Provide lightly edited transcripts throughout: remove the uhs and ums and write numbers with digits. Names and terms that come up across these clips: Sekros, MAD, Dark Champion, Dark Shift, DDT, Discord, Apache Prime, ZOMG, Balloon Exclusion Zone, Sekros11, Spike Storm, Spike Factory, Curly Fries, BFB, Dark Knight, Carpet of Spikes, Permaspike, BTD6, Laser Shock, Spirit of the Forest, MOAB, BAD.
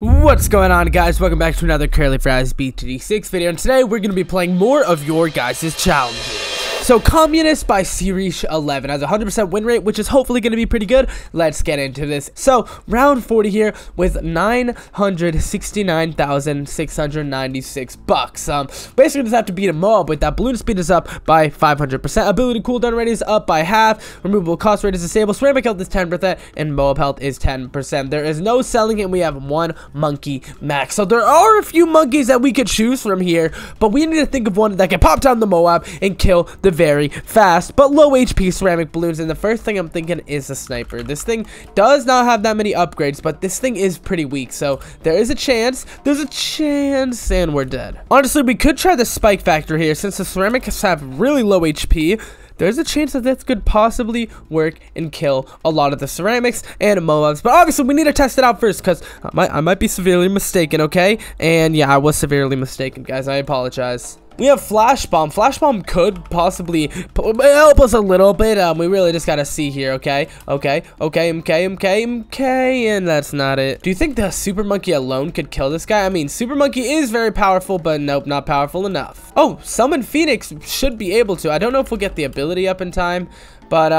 What's going on, guys? Welcome back to another Curly Fries BTD6 video, and today we're going to be playing more of your guys' challenges. So, Communist by Sirish11 has 100% win rate, which is hopefully going to be pretty good. Let's get into this. So, round 40 here with 969,696 bucks. Basically, just have to beat a MOAB with that. Balloon speed is up by 500%. Ability cooldown rate is up by half. Removable cost rate is disabled. Ceramic health is 10%, and MOAB health is 10%. There is no selling it, and we have one monkey max. So, there are a few monkeys that we could choose from here, but we need to think of one that can pop down the MOAB and kill the very fast but low HP ceramic balloons. And the first thing I'm thinking is a sniper. This thing does not have that many upgrades, but this thing is pretty weak, so there's a chance and we're dead. Honestly, we could try the Spike Factory here. Since the ceramics have really low HP, there's a chance that this could possibly work and kill a lot of the ceramics and MOABs. But obviously, we need to test it out first, because I might be severely mistaken, okay? And yeah, I was severely mistaken, guys. I apologize. We have Flash Bomb. Flash Bomb could possibly help us a little bit. We really just gotta see here, okay? Okay, and that's not it. Do you think the Super Monkey alone could kill this guy? I mean, Super Monkey is very powerful, but nope, not powerful enough. Oh, Summon Phoenix should be able to. I don't know if we'll get the ability up in time, but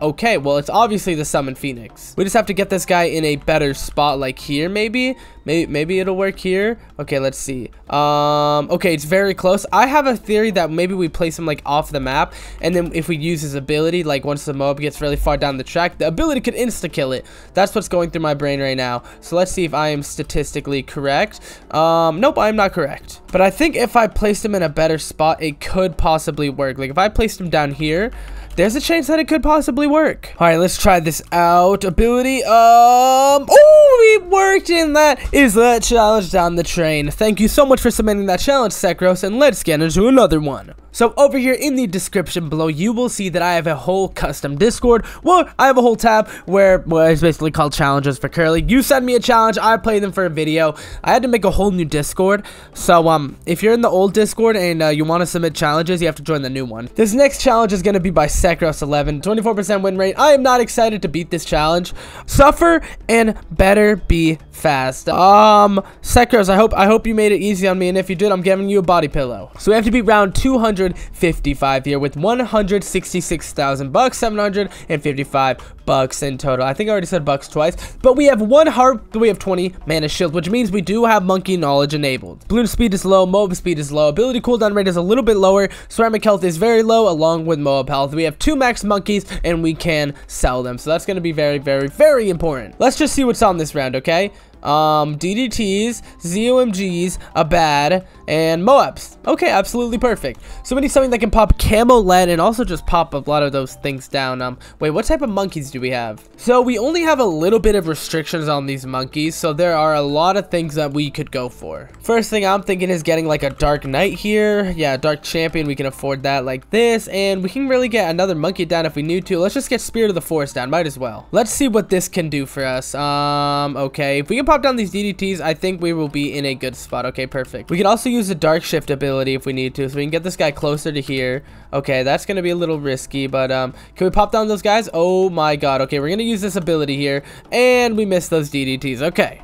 okay, well, it's obviously the Summon Phoenix. We just have to get this guy in a better spot, like here, maybe it'll work here. Okay, let's see. Okay, it's very close. I have a theory that maybe we place him like off the map, and then if we use his ability, like once the MOAB gets really far down the track, the ability could insta kill it. That's what's going through my brain right now. So let's see if I am statistically correct. Nope, I'm not correct, but I think if I placed him in a better spot, it could possibly work. Like if I placed him down here, there's a chance that it could possibly work. All right, let's try this out. Ability, oh, we worked, and that is that challenge down the train. Thank you so much for submitting that challenge, Sekros, and let's get into another one. So over here in the description below, you will see that I have a whole custom Discord. Well, I have a whole tab where, well, it's basically called Challenges for Curly. You send me a challenge, I play them for a video. I had to make a whole new Discord. So if you're in the old Discord and you want to submit challenges, you have to join the new one. This next challenge is going to be by Sekros11, 24% win rate. I am not excited to beat this challenge. Suffer and better be fast. Sekros, I hope you made it easy on me, and if you did, I'm giving you a body pillow. So we have to beat round 255 here with 166,000 bucks, 755 bucks in total. I think I already said bucks twice, but we have one heart, we have 20 mana shield, which means we do have monkey knowledge enabled. Balloon speed is low, MOAB speed is low, ability cooldown rate is a little bit lower, ceramic health is very low, along with MOAB health. We have two max monkeys and we can sell them, so that's going to be very, very, very important. Let's just see what's on this round, okay? DDTs, ZOMGs, a BAD, and MOABs. Okay, absolutely perfect. So we need something that can pop camo lead and also just pop a lot of those things down. Wait, what type of monkeys do we have? So we only have a little bit of restrictions on these monkeys, so there are a lot of things that we could go for. First thing I'm thinking is getting like a Dark Knight here. Yeah, Dark Champion, we can afford that like this, and we can really get another monkey down if we need to. Let's just get Spirit of the Forest down, might as well. Let's see what this can do for us. Okay, if we can pop down these DDTs, I think we will be in a good spot. Okay, perfect. We can also use the Dark Shift ability if we need to, so we can get this guy closer to here. Okay, that's gonna be a little risky, but can we pop down those guys? Oh my god. Okay, we're gonna use this ability here, and we missed those DDTs. Okay,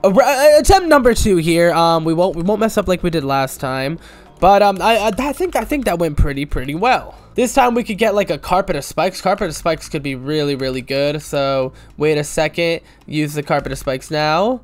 attempt number 2 here. We won't mess up like we did last time, but I think that went pretty well. This time we could get like a Carpet of Spikes. Carpet of Spikes could be really, really good, so wait a second. Use the Carpet of Spikes now,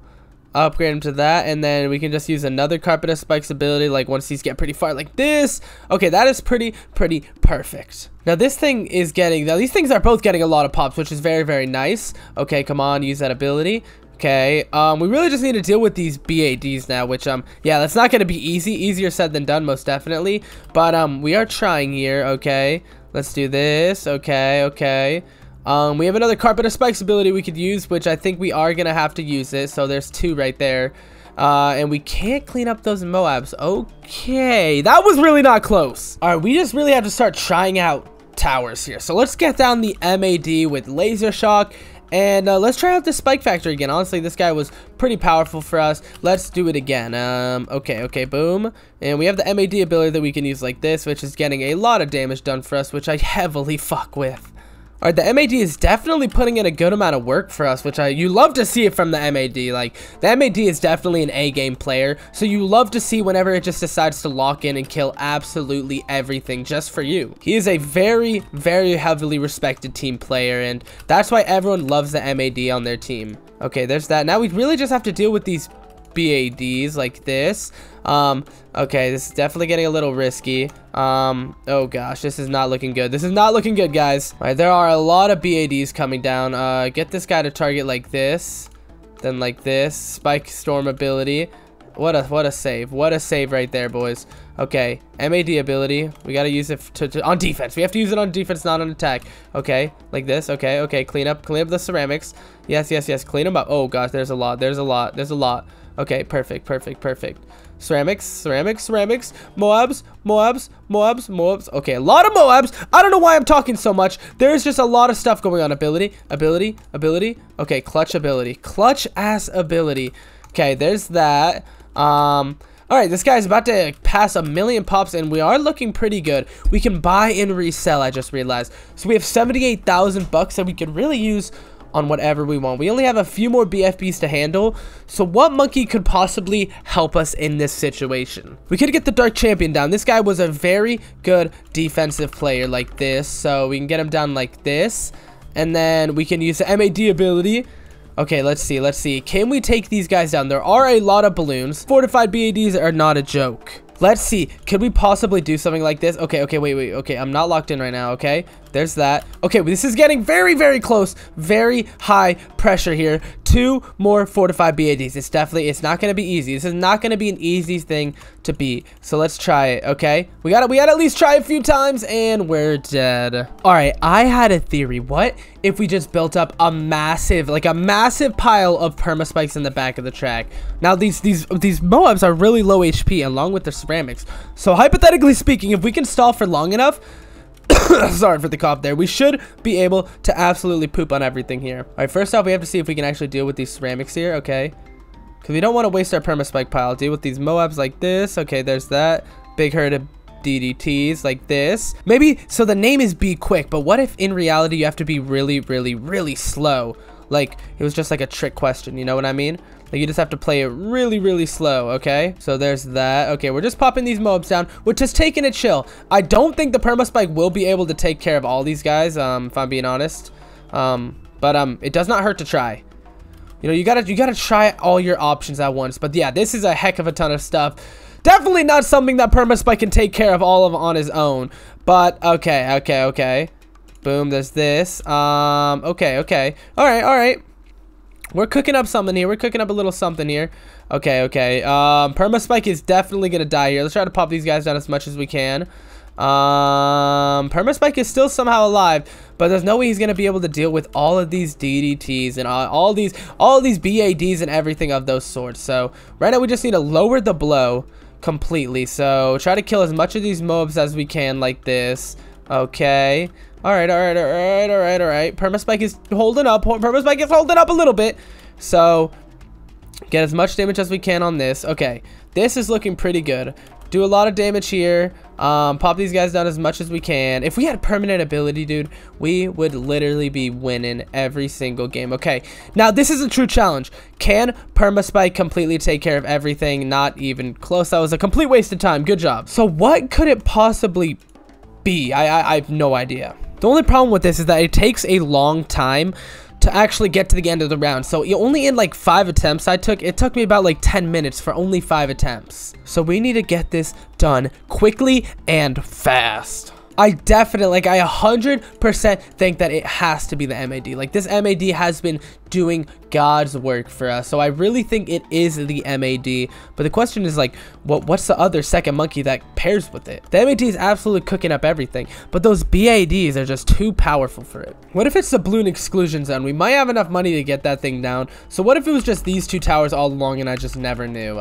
upgrade him to that, and then we can just use another Carpet of Spikes ability like once these get pretty far like this. Okay, that is pretty perfect. Now this thing is getting, now these things are both getting a lot of pops, which is very, very nice. Okay, come on, use that ability. Okay, we really just need to deal with these BADs now, which, yeah, that's not going to be easy. Easier said than done, most definitely, but we are trying here. Okay, let's do this. Okay. We have another Carpet of Spikes ability we could use, which I think we are going to have to use it. So there's 2 right there. And we can't clean up those MOABs. Okay, that was really not close. All right, we just really have to start trying out towers here. So let's get down the MAD with Laser Shock. And let's try out the Spike Factory again. Honestly, this guy was pretty powerful for us. Let's do it again. Okay, boom. And we have the MAD ability that we can use like this, which is getting a lot of damage done for us, which I heavily fuck with. All right, the MAD is definitely putting in a good amount of work for us, which you love to see it from the MAD. Like, the MAD is definitely an A-game player, so you love to see whenever it just decides to lock in and kill absolutely everything just for you. He is a very, very heavily respected team player, and that's why everyone loves the MAD on their team. Okay, there's that. Now we really just have to deal with these BADs like this. Okay, this is definitely getting a little risky. Oh gosh, this is not looking good. This is not looking good, guys. All right, there are a lot of BADs coming down. Get this guy to target like this, then like this. Spike Storm ability. What a save. What a save right there, boys. Okay, MAD ability. We gotta use it on defense. We have to use it on defense, not on attack. Okay, like this. Okay, okay. Clean up the ceramics. Yes, yes, yes. Clean them up. Oh gosh, there's a lot. There's a lot. There's a lot. Okay, perfect, perfect, perfect. Ceramics. MOABs. Okay, a lot of MOABs. I don't know why I'm talking so much. There's just a lot of stuff going on. Ability. Okay, clutch ability. Clutch ass ability. Okay, there's that. All right, this guy's about to pass 1,000,000 pops, and we are looking pretty good. We can buy and resell, I just realized. So we have 78,000 bucks that we could really use on whatever we want. We only have a few more BFBs to handle, so what monkey could possibly help us in this situation? We could get the Dark Champion down. This guy was a very good defensive player like this, so we can get him down like this, and then we can use the MAD ability. Okay, let's see. Can we take these guys down? There are a lot of balloons. Fortified BADs are not a joke. Let's see. Could we possibly do something like this? Okay, wait. Okay, I'm not locked in right now, okay? There's that. Okay, this is getting very, very close. Very high pressure here. 2 more fortified BADs. It's not going to be easy. This is not going to be an easy thing to beat. So let's try it, okay? We gotta at least try a few times, and we're dead. All right, I had a theory. What if we just built up a massive, pile of permaspikes in the back of the track? Now, these MOABs are really low HP, along with their ceramics. So hypothetically speaking, if we can stall for long enough, sorry for the cough there, we should be able to absolutely poop on everything here. All right, first off, we have to see if we can actually deal with these ceramics here, okay? Because we don't want to waste our permaspike pile. Deal with these MOABs like this. Okay, there's that. Big herd of DDTs like this. Maybe, so the name is be quick, but what if in reality you have to be really, really, really slow? Like, it was just like a trick question, you know what I mean? Like, you just have to play it really, really slow, okay? So there's that. Okay, we're just popping these MOABs down. We're just taking a chill. I don't think the Permaspike will be able to take care of all these guys, if I'm being honest. But it does not hurt to try. You know, you gotta try all your options at once. But yeah, this is a heck of a ton of stuff. Definitely not something that Permaspike can take care of all of on his own. But, okay. Boom, there's this. Okay. All right. We're cooking up something here. We're cooking up a little something here. Okay. Permaspike is definitely going to die here. Let's try to pop these guys down as much as we can. Permaspike is still somehow alive, but there's no way he's going to be able to deal with all of these DDTs and all these BADs and everything of those sorts. So right now we just need to lower the blow completely. So try to kill as much of these MOABs as we can like this. Okay. All right. Permaspike is holding up. Permaspike is holding up a little bit. So, get as much damage as we can on this. Okay, this is looking pretty good. Do a lot of damage here. Pop these guys down as much as we can. If we had permanent ability, dude, we would literally be winning every single game. Okay, now this is a true challenge. Can Permaspike completely take care of everything? Not even close. That was a complete waste of time. Good job. So, what could it possibly be? I have no idea. The only problem with this is that it takes a long time to actually get to the end of the round. So only in like 5 attempts it took me about like 10 minutes for only 5 attempts. So we need to get this done quickly and fast. I definitely, I 100% think that it has to be the MAD. Like, this MAD has been doing God's work for us. So I really think it is the MAD. But the question is, what's the other second monkey that pairs with it? The MAD is absolutely cooking up everything, but those BADs are just too powerful for it. What if it's the Balloon Exclusion Zone? We might have enough money to get that thing down. So what if it was just these 2 towers all along and I just never knew?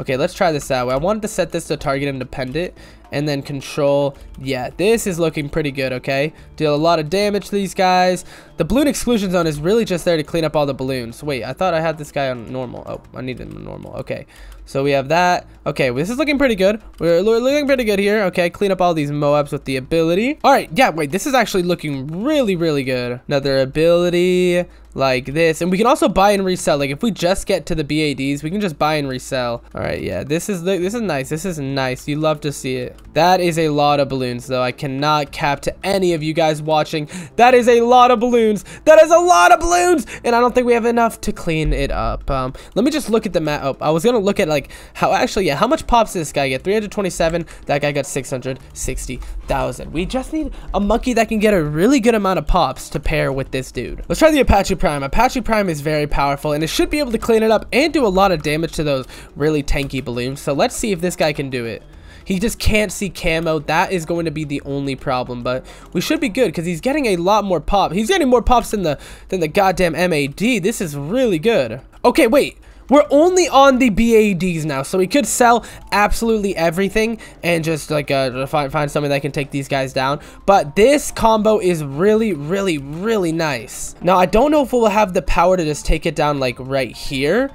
Okay, let's try this out. I wanted to set this to target independent and then control. Yeah, this is looking pretty good, okay? Deal a lot of damage to these guys. The balloon exclusion zone is really just there to clean up all the balloons. Wait, I thought I had this guy on normal. Oh, I need him on normal. Okay, so we have that. Okay, well, this is looking pretty good. We're looking pretty good here. Okay, clean up all these MOABs with the ability. All right, yeah, wait, this is actually looking really, really good. Another ability like this. And we can also buy and resell. Like, if we just get to the BADs, we can just buy and resell. All right, yeah, this is nice. This is nice. You love to see it. That is a lot of balloons, though. I cannot cap to any of you guys watching. That is a lot of balloons. That is a lot of balloons. And I don't think we have enough to clean it up. Let me just look at the map. Oh, I was going to look at, like, how actually, yeah, how much pops did this guy get? 327. That guy got 660,000. We just need a monkey that can get a really good amount of pops to pair with this dude. Let's try the Apache Prime. Apache Prime is very powerful, and it should be able to clean it up and do a lot of damage to those really tanky balloons. So let's see if this guy can do it. He just can't see camo. That is going to be the only problem, but we should be good because he's getting a lot more pop. He's getting more pops than the goddamn MAD. This is really good. Okay, wait. We're only on the BADs now, so we could sell absolutely everything and just, like, find something that can take these guys down. But this combo is really, really, really nice. Now, I don't know if we'll have the power to just take it down, like, right here.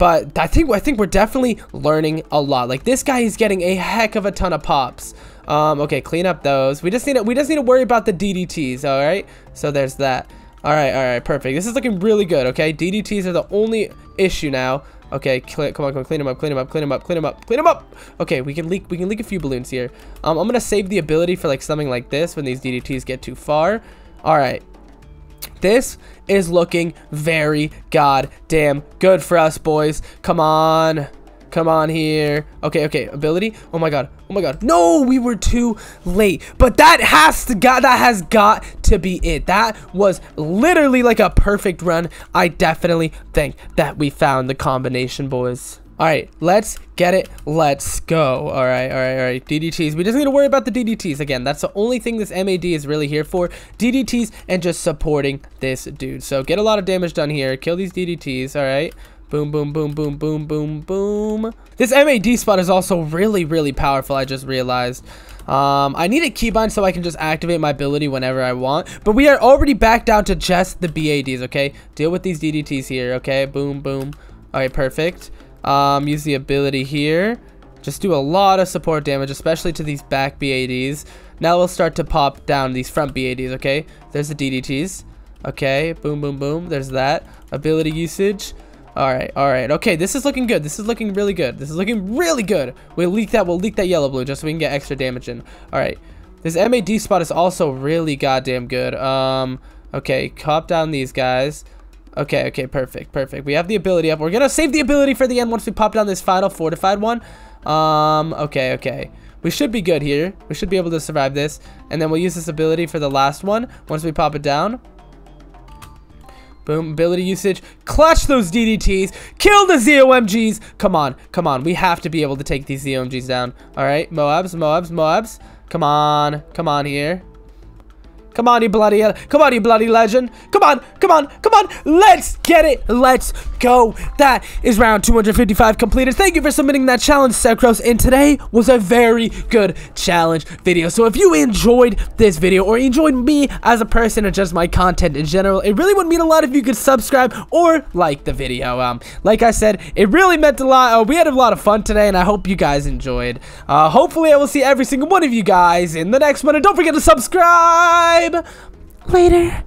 But I think we're definitely learning a lot. Like, this guy is getting a heck of a ton of pops. Okay, clean up those. We just need to worry about the DDTs, all right? So there's that. All right, perfect. This is looking really good, okay? DDTs are the only issue now. Okay, come on, clean them up. Okay, we can leak a few balloons here. I'm gonna save the ability for, like, something like this when these DDTs get too far. All right. This is looking very goddamn good for us, boys. Come on. Come on here. Okay, ability. Oh my god, no, we were too late, but that has got to be it. That was literally like a perfect run. I definitely think that we found the combination, boys. All right, let's get it. Let's go. All right. DDTs. We just need to worry about the DDTs again. That's the only thing this MAD is really here for. DDTs and just supporting this dude. So get a lot of damage done here. Kill these DDTs. All right. Boom. This MAD spot is also really, really powerful, I just realized. I need a keybind so I can just activate my ability whenever I want. But we are already back down to just the BADs, okay? Deal with these DDTs here, okay? Boom. All right, perfect. Use the ability here. Just do a lot of support damage, especially to these back BADs. Now we'll start to pop down these front BADs, okay? There's the DDTs. Okay, boom. There's that. Ability usage. All right. Okay, this is looking good. This is looking really good. This is looking really good. We'll leak that yellow blue just so we can get extra damage in. All right. This MAD spot is also really goddamn good. Okay, cop down these guys. Okay, perfect. We have the ability up. We're going to save the ability for the end once we pop down this final fortified one. Okay. We should be good here. We should be able to survive this. And then we'll use this ability for the last one once we pop it down. Boom, ability usage, clutch those DDTs, kill the ZOMGs. Come on, we have to be able to take these ZOMGs down. All right, MOABs, come on here. Come on, you bloody legend. Come on. Let's get it. Let's go. That is round 255 completed. Thank you for submitting that challenge, Sekros. And today was a very good challenge video. So if you enjoyed this video or enjoyed me as a person or just my content in general, it really would mean a lot if you could subscribe or like the video. Like I said, it really meant a lot. We had a lot of fun today, and I hope you guys enjoyed. Hopefully, I will see every single one of you guys in the next one. And don't forget to subscribe. Later.